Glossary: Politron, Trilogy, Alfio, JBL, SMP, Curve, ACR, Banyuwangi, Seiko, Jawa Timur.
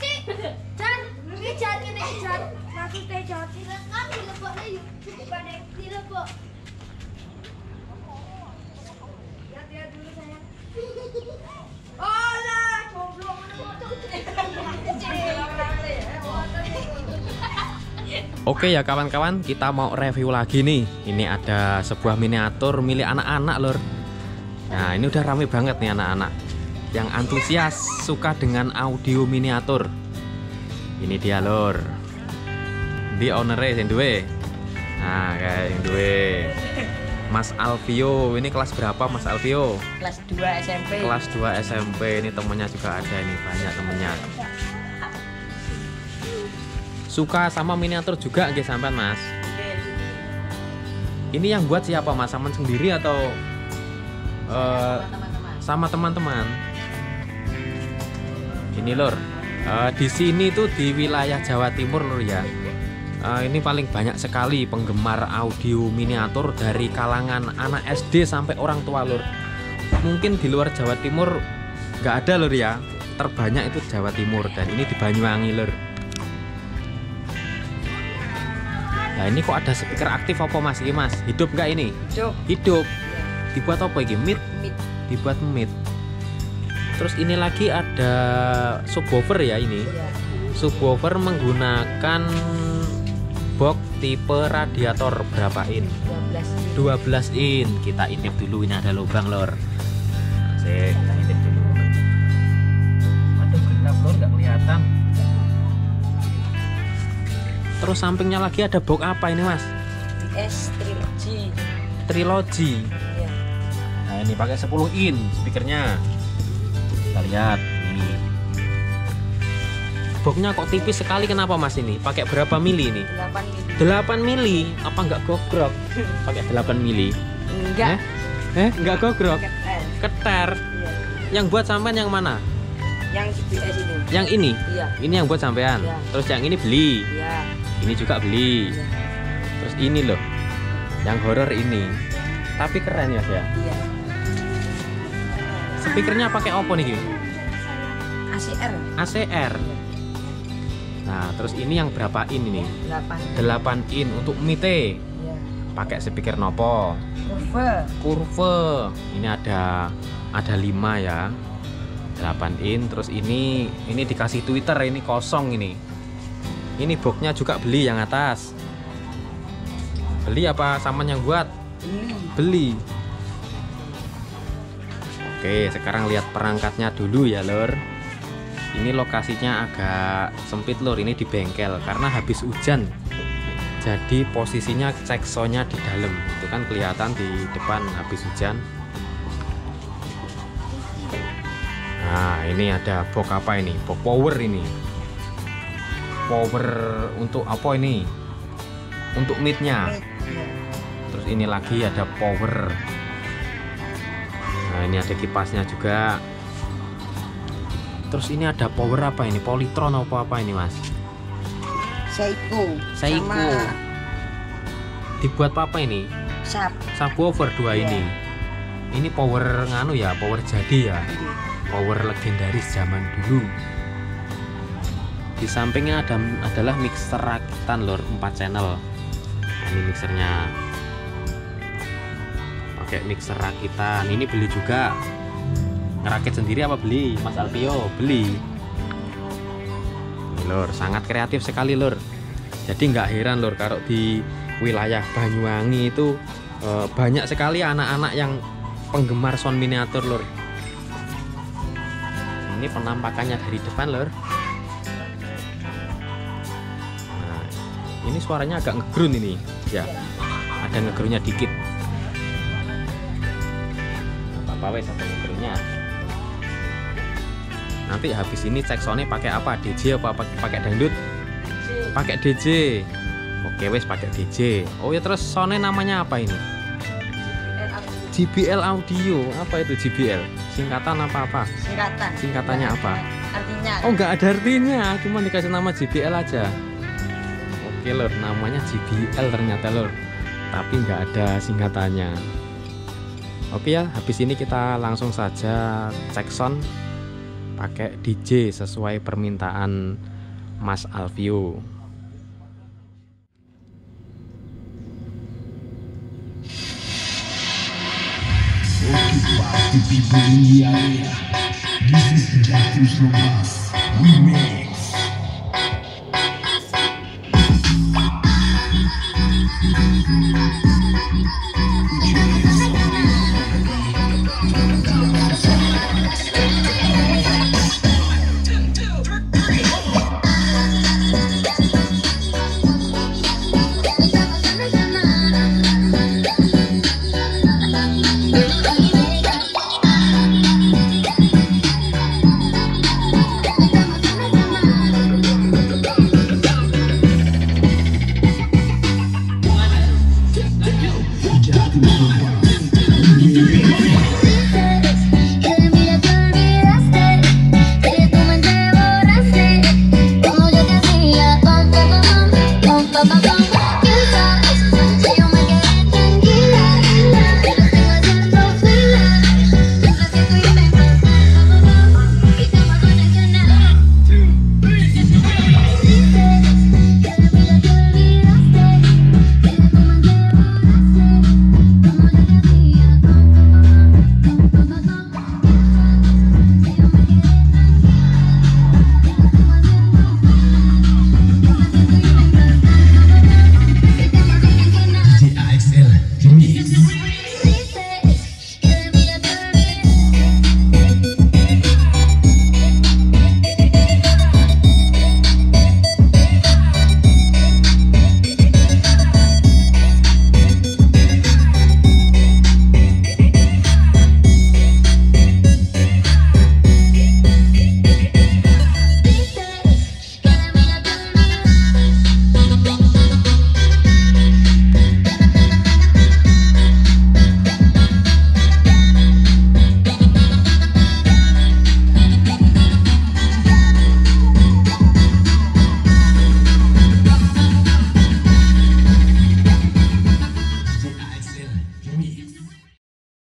sih? Jan, ini jadi nih Jan. Maksudnya jadi kan dileboknya yuk. Bukan yang dilebok. Lihat-lihat dulu sayang. Olah, goblok Oke ya kawan-kawan, kita mau review lagi nih. Ini ada sebuah miniatur milik anak-anak lor. Nah ini udah rame banget nih anak-anak yang antusias suka dengan audio miniatur. Ini dia lor. Di ownernya yang duwe. Nah kayak yang duwe Mas Alfio. Ini kelas berapa Mas Alfio? Kelas 2 SMP. Kelas 2 SMP. Ini temennya juga ada nih, banyak temennya. Suka sama miniatur juga nggih sampean Mas? Ini yang buat siapa Mas? Sampean sendiri atau sama teman-teman? Ini lor, di sini tuh di wilayah Jawa Timur lor ya. Ini paling banyak sekali penggemar audio miniatur dari kalangan anak SD sampai orang tua lor. Mungkin di luar Jawa Timur nggak ada lor ya. Terbanyak itu Jawa Timur dan ini di Banyuwangi lor. Nah ini kok ada speaker aktif apa Mas? Ini Mas, hidup nggak ini? Hidup. Hidup. Dibuat apa ini? Meat? Meat. Dibuat meat. Terus ini lagi ada subwoofer ya ini. Subwoofer menggunakan box tipe radiator berapa in? 12 in. Kita intip dulu, ini ada lubang lor. Asik, kita intip dulu. Waduh gelap lor, nggak kelihatan. Terus sampingnya lagi ada box apa ini Mas? DS Trilogy. Trilogy. Ya. Nah ini pakai 10 in speakernya. Kita lihat ini. Boxnya kok tipis sekali, kenapa Mas ini? Pakai berapa mili ini? 8 mili. 8 mili? Apa nggak gogrok? Pakai 8 mili? Enggak. Nggak gogrok? Keter. Ya. Yang buat sampean yang mana? Yang JBL ini. Yang ini? Iya. Ini yang buat sampean. Iya. Terus yang ini beli. Iya. Ini juga beli. Iya. Terus ini loh. Yang horor ini. Tapi keren ya, ya. Iya. Speakernya pakai apa nih? ACR. ACR. Nah, terus ini yang berapa in ini? 8 in untuk mite. Iya. Pakai speaker nopo? Curve. Curve. Ini ada 5 ya. 8 in. Terus ini dikasih Twitter, ini kosong ini. Ini boxnya juga beli yang atas. Beli apa saman yang buat? Beli. Oke, sekarang lihat perangkatnya dulu ya lor. Ini lokasinya agak sempit lor, ini di bengkel karena habis hujan. Jadi posisinya ceksonya di dalam. Itu kan kelihatan di depan habis hujan. Nah ini ada box apa ini? Box power ini. Power untuk apa ini? Untuk midnya. Terus ini lagi ada power. Nah ini ada kipasnya juga. Terus ini ada power apa ini? Politron apa ini Mas? Seiko. Sama... Dibuat apa ini? Subwoofer 2 yeah. Ini. Ini power nganu ya, power jadi ya. Yeah. Power legendaris zaman dulu. Di sampingnya adalah mixer rakitan lor, 4 channel. Ini mixernya pakai mixer rakitan. Ini beli juga. Ngerakit sendiri apa beli? Mas Alfio beli. Ini lor, sangat kreatif sekali lor. Jadi nggak heran lor kalau di wilayah Banyuwangi itu banyak sekali anak-anak yang penggemar sound miniatur lor. Ini penampakannya dari depan lor. Nah, ini suaranya agak ngegrun ini ya, ada ngegrunnya dikit. Apa-apa wes ada ngegrunnya. Nanti habis ini cek soundnya pakai apa, DJ apa pakai dangdut? Pakai DJ. Oke wes pakai DJ. Oh ya, terus soundnya namanya apa ini? JBL audio. Apa itu JBL? Singkatan apa? Singkatannya apa? Artinya. Oh nggak ada artinya, cuma dikasih nama JBL aja. Oke lor, namanya JBL ternyata lor, tapi nggak ada singkatannya. Oke ya, habis ini kita langsung saja cek sound. pakai DJ sesuai permintaan Mas Alfio. This is the